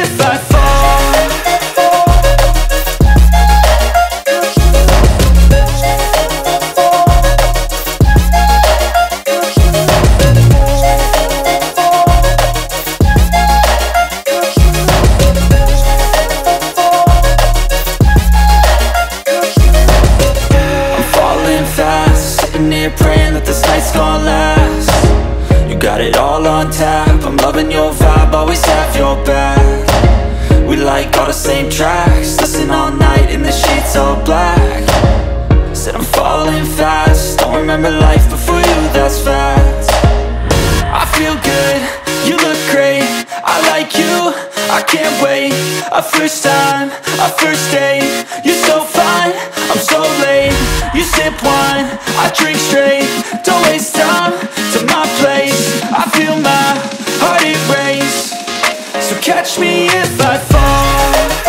if I fall. Praying that this night's gonna last. You got it all on tap. I'm loving your vibe, always have your back. We like all the same tracks. Listen all night in the sheets all black. Said I'm falling fast. Don't remember life before you, that's fact. I feel good, you look great. I like you, I can't wait. A first time, a first date. You're so fine, I'm so late. You sip wine, I drink straight. Don't waste time to my place. I feel my heart erase. So catch me if I fall.